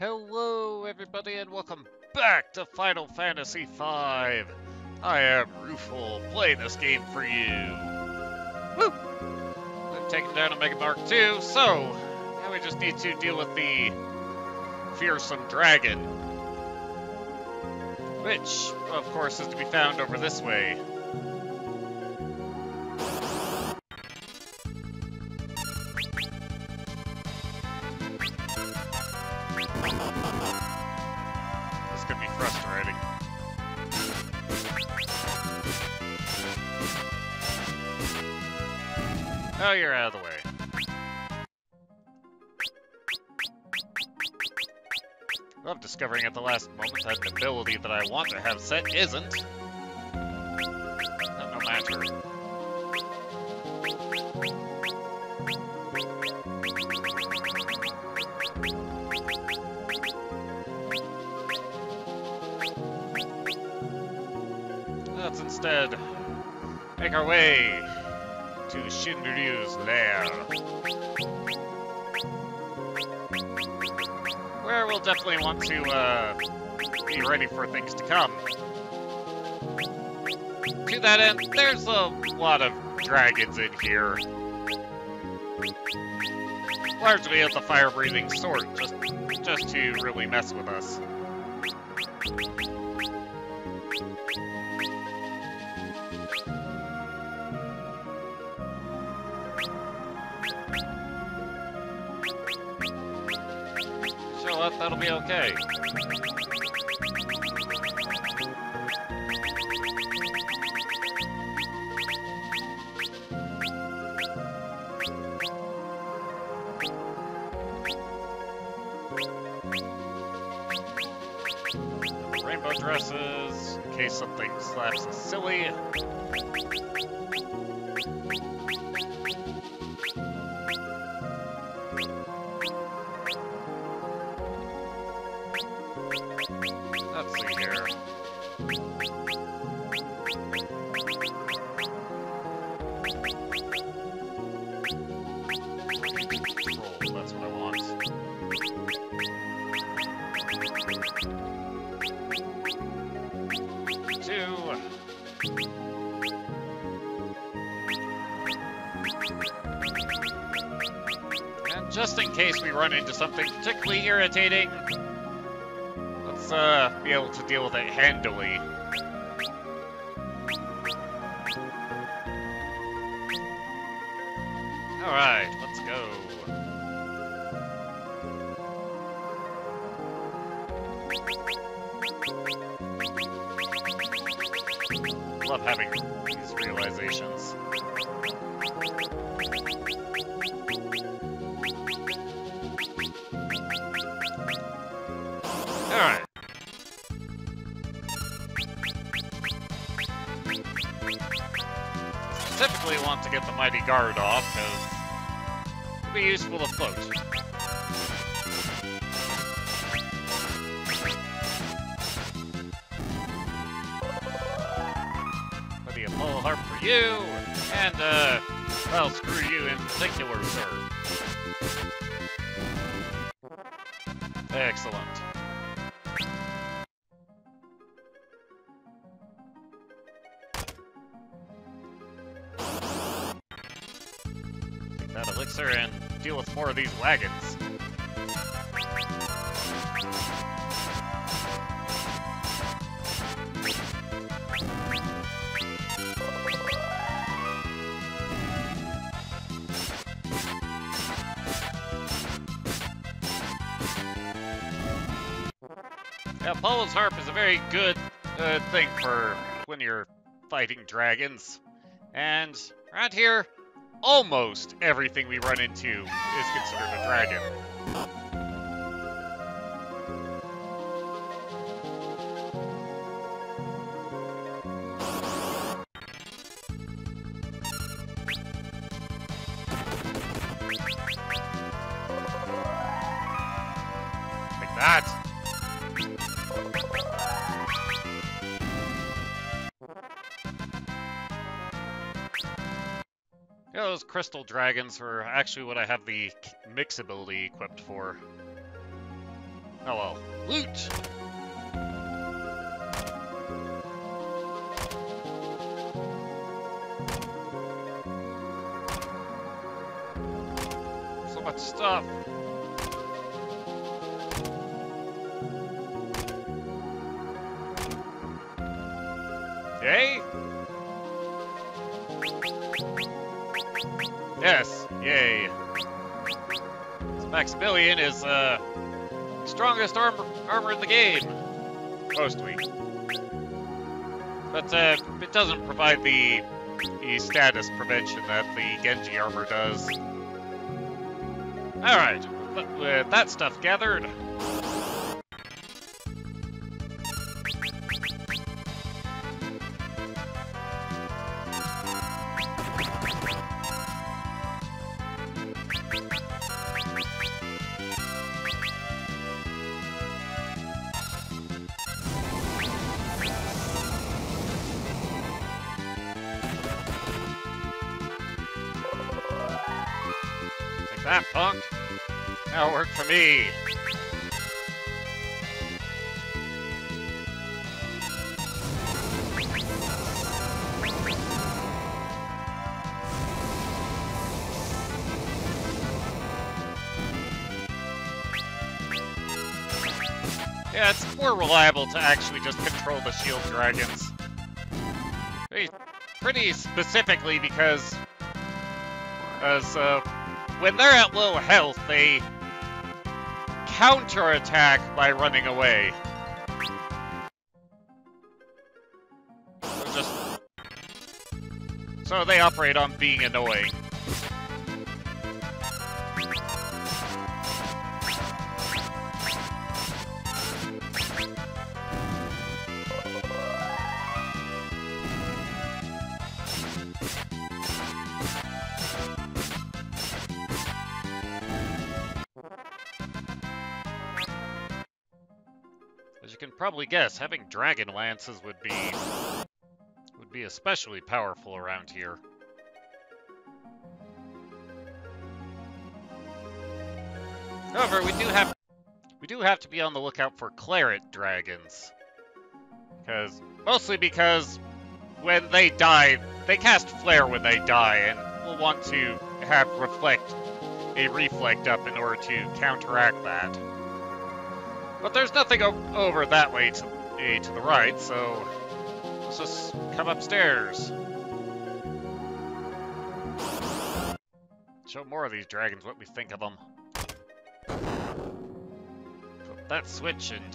Hello everybody and welcome back to Final Fantasy V! I am Ryufl, playing this game for you! Woo! I've taken down Omega Mark 2, so now we just need to deal with the fearsome dragon. Which, of course, is to be found over this way. Oh, you're out of the way. Well, I'm discovering at the last moment that the ability that I want to have set isn't. No matter. Let's instead make our way to Shinryu's lair, where we'll definitely want to be ready for things to come. To that end, there's a lot of dragons in here, largely of the fire-breathing sort, just to really mess with us. That'll be okay. Rainbow dresses, in case something slaps us silly. Just in case we run into something particularly irritating, let's be able to deal with it handily. Alright, let's go. Love having these realizations. Alright. Specifically want to get the Mighty Guard off, because it'll be useful to float. Put the Apollo Harp for you, and well, screw you in particular, sir. Excellent. And deal with more of these wagons. Yeah, Apollo's Harp is a very good thing for when you're fighting dragons. And around here, almost everything we run into is considered a dragon. Like that. Yeah, those crystal dragons were actually what I have the mix ability equipped for. Oh well. Loot! So much stuff! Yay! Yes! Yay! So Maximilian is, strongest armor in the game. Most weak. But it doesn't provide the status prevention that the Genji armor does. Alright, with that stuff gathered. That punk! That'll work for me! Yeah, it's more reliable to actually just control the shield dragons. Pretty specifically because... when they're at low health, they counterattack by running away. So they operate on being annoying. Probably guess having dragon lances would be especially powerful around here. However, we do have to be on the lookout for Claret Dragons, mostly because when they die, they cast Flare when they die, and we'll want to have a reflect up in order to counteract that. But there's nothing over that way to the right, so let's just come upstairs. Show more of these dragons what we think of them. Flip that switch and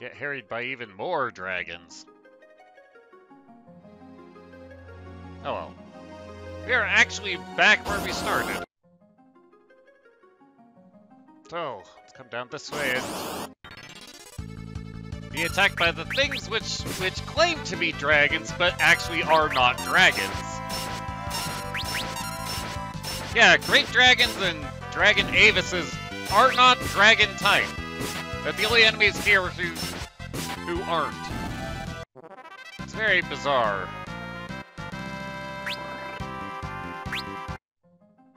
get harried by even more dragons. Oh well. We are actually back where we started. So, let's come down this way and be attacked by the things which claim to be dragons, but actually are not dragons. Yeah, great dragons and dragon avises are not dragon type. They're the only enemies here who aren't. It's very bizarre.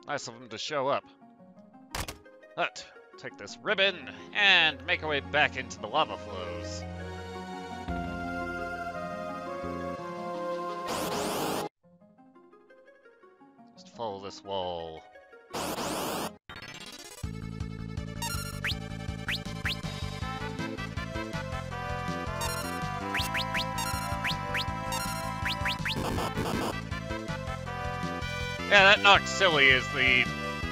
Nice of them to show up. But take this ribbon, and make our way back into the lava flows. Just follow this wall. Yeah, that Noxilly is the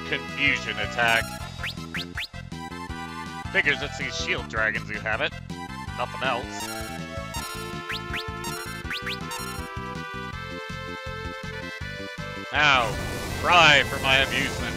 confusion attack. Figures it's these shield dragons who have it. Nothing else. Now, cry for my amusement.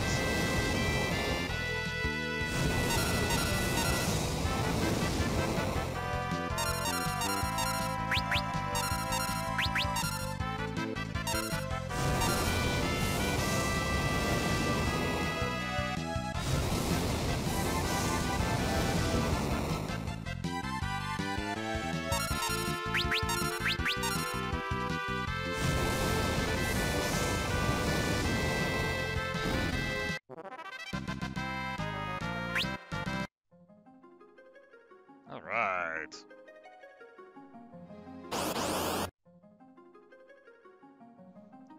Alright.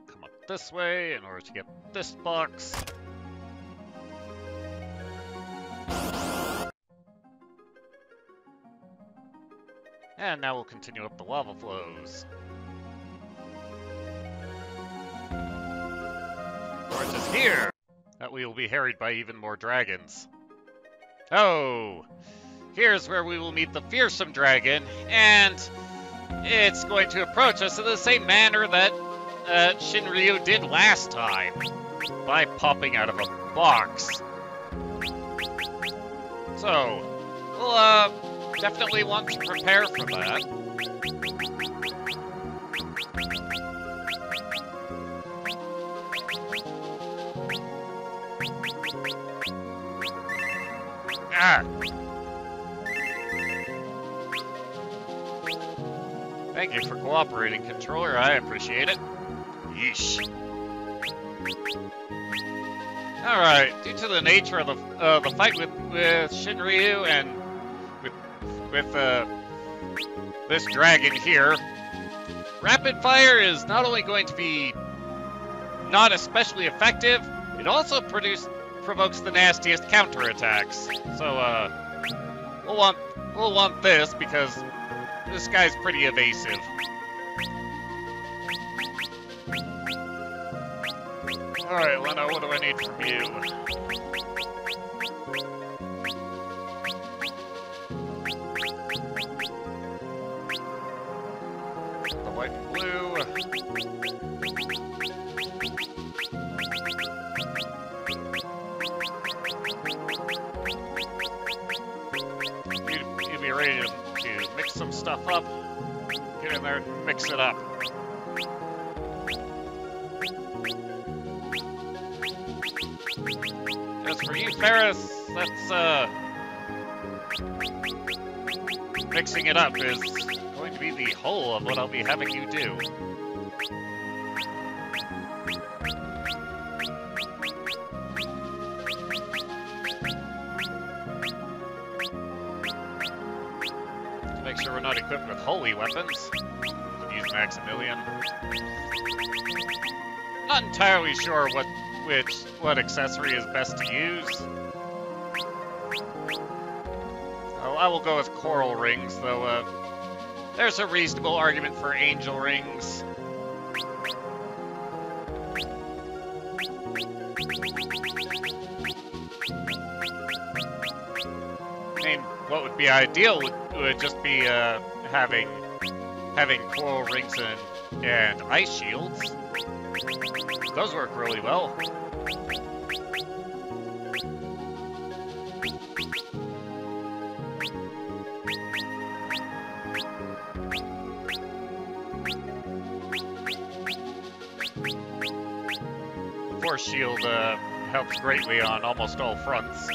Come up this way in order to get this box. And now we'll continue up the lava flows. Or just here, that we will be harried by even more dragons. Oh! Here's where we will meet the fearsome dragon, and it's going to approach us in the same manner that Shinryu did last time, by popping out of a box. So, we'll definitely want to prepare for that. Ah! Thank you for cooperating, controller. I appreciate it. Yeesh. Alright, due to the nature of the fight with Shinryu and with this dragon here, rapid fire is not only going to be not especially effective, it also provokes the nastiest counterattacks. So we'll want this because this guy's pretty evasive. Alright, Lena, what do I need from you? The white and blue. You'd be ready to mix some stuff up, get in there and mix it up. As for you, Ferris, that's, mixing it up is going to be the whole of what I'll be having you do. Not equipped with holy weapons. Could use Maximilian. Not entirely sure what accessory is best to use. Oh, I will go with coral rings, though. There's a reasonable argument for angel rings. I mean, what would be ideal would just be having coral rings and ice shields. Those work really well. The force shield helps greatly on almost all fronts.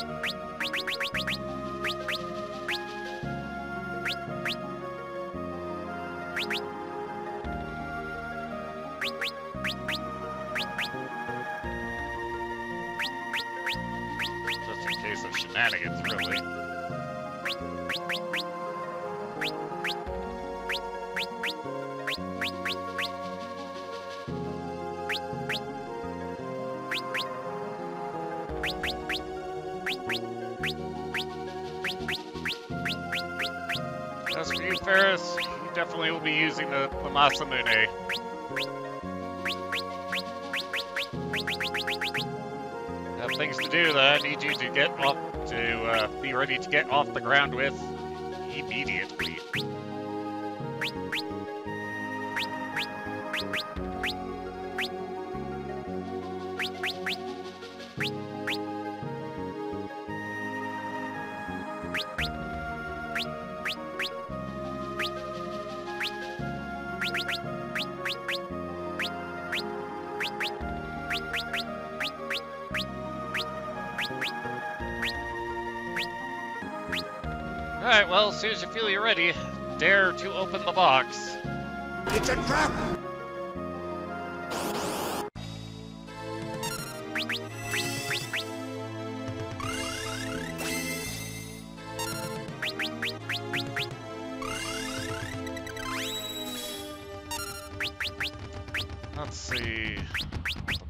As for you, Ferris, you definitely will be using the Masamune. I have things to do that I need you to get off to be ready to get off the ground with immediately. Alright, well, as soon as you feel you're ready, dare to open the box. It's a trap!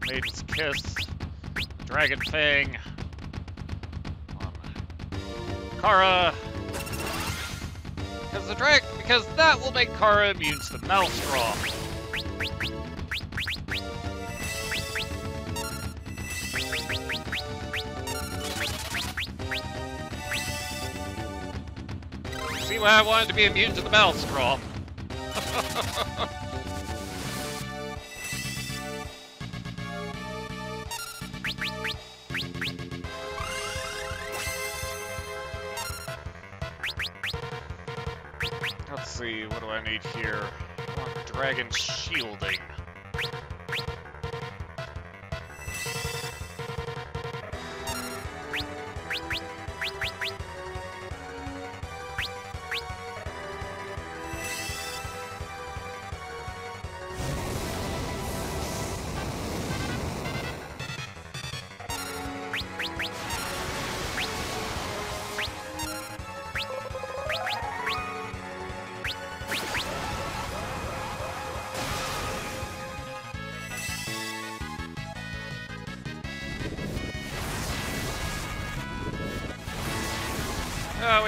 Maiden's Kiss, Dragon Fang, Kara, because that will make Kara immune to Maelstrom. See why I wanted to be immune to the Maelstrom. What do I need here? I want dragon shielding.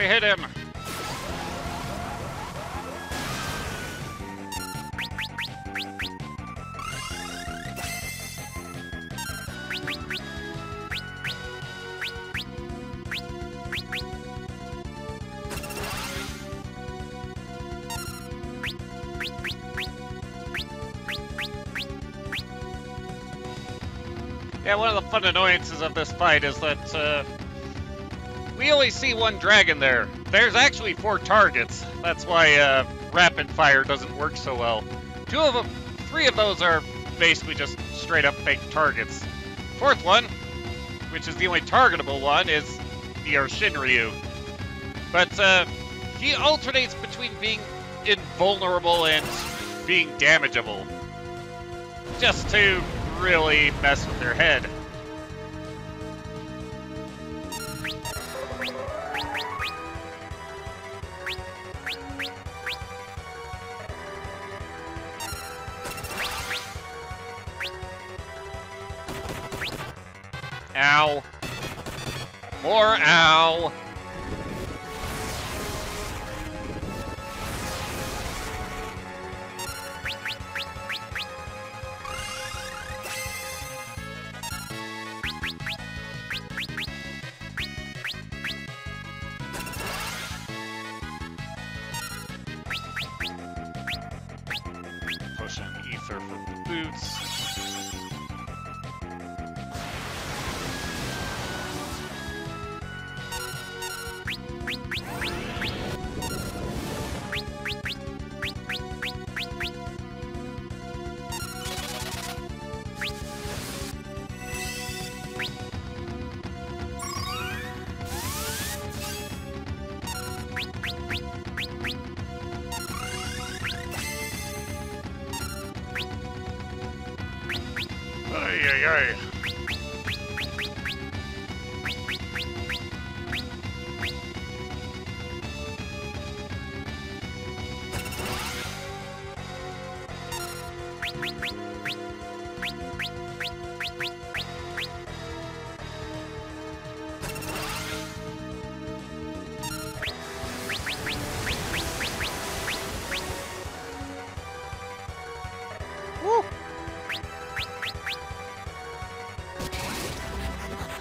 Hit him. Yeah, one of the fun annoyances of this fight is that we only see one dragon there. There's actually 4 targets. That's why rapid fire doesn't work so well. 3 of those are basically just straight up fake targets. 4th one, which is the only targetable one, is the Shinryu. But he alternates between being invulnerable and being damageable, just to really mess with their head. Ow. More ow. Potion ether for boots.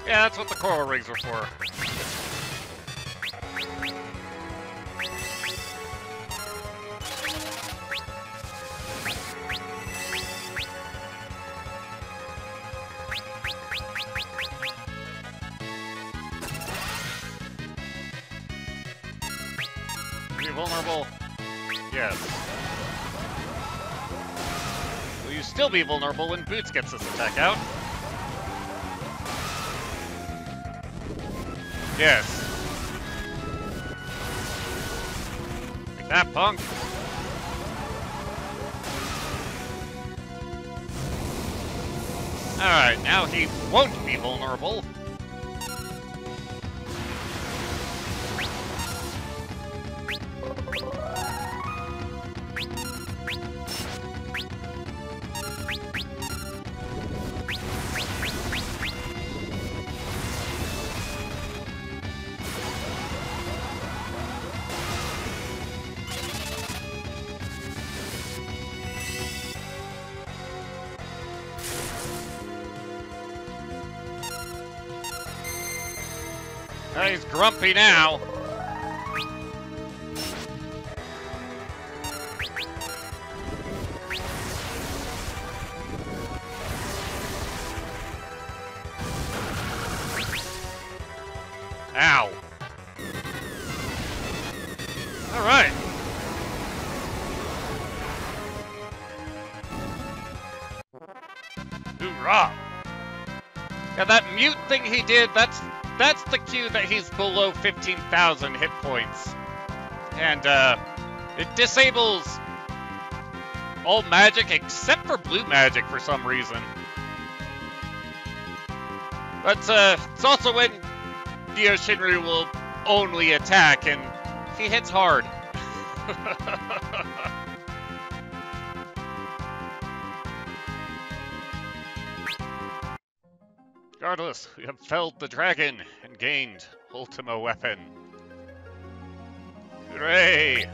Yeah, that's what the coral rings are for. Are you vulnerable? Yes. Will you still be vulnerable when Boots gets this attack out? Yes. Like that, punk. Alright, now he won't be vulnerable. Well, he's grumpy now. Ow. All right. Hoorah. Yeah, that mute thing he did, that's the cue that he's below 15,000 hit points. And, it disables all magic except for blue magic for some reason. But, it's also when Shinryu will only attack, and he hits hard. Regardless, we have felled the dragon and gained Ultima Weapon. Hooray!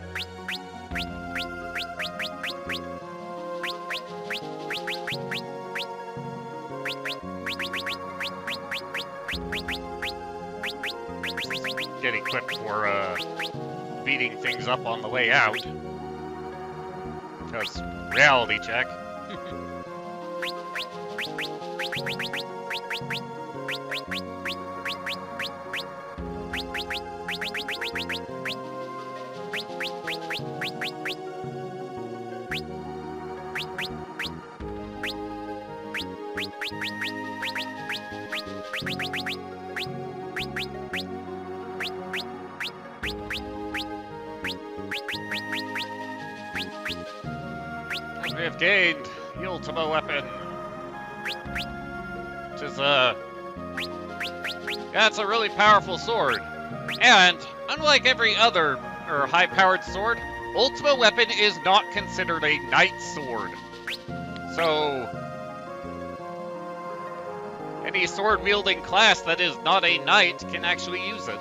Get equipped for beating things up on the way out. Because reality check. Gained the Ultima Weapon, which is that's a really powerful sword, and unlike every other high-powered sword, Ultima Weapon is not considered a knight sword. So any sword-wielding class that is not a knight can actually use it.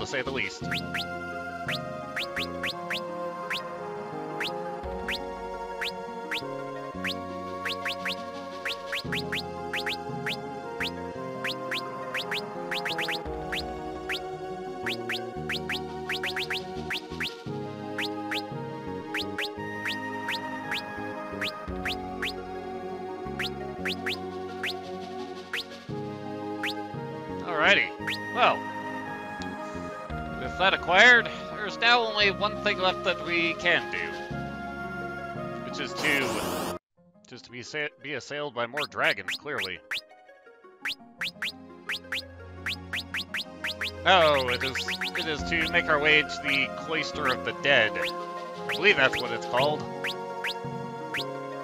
To say the least. Alrighty. Well. With that acquired, there's now only one thing left that we can do, which is to just be assailed by more dragons, clearly. Oh, it is to make our way to the Cloister of the Dead. I believe that's what it's called.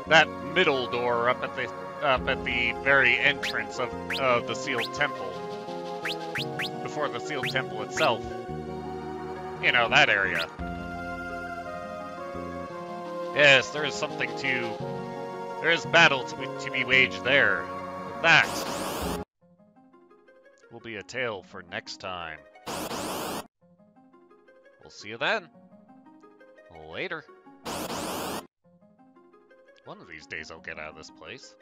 That middle door up at the very entrance of the Sealed Temple, before the Sealed Temple itself. You know, that area. Yes, there is something to... There is battle to be waged there. But that will be a tale for next time. We'll see you then. Later. One of these days I'll get out of this place.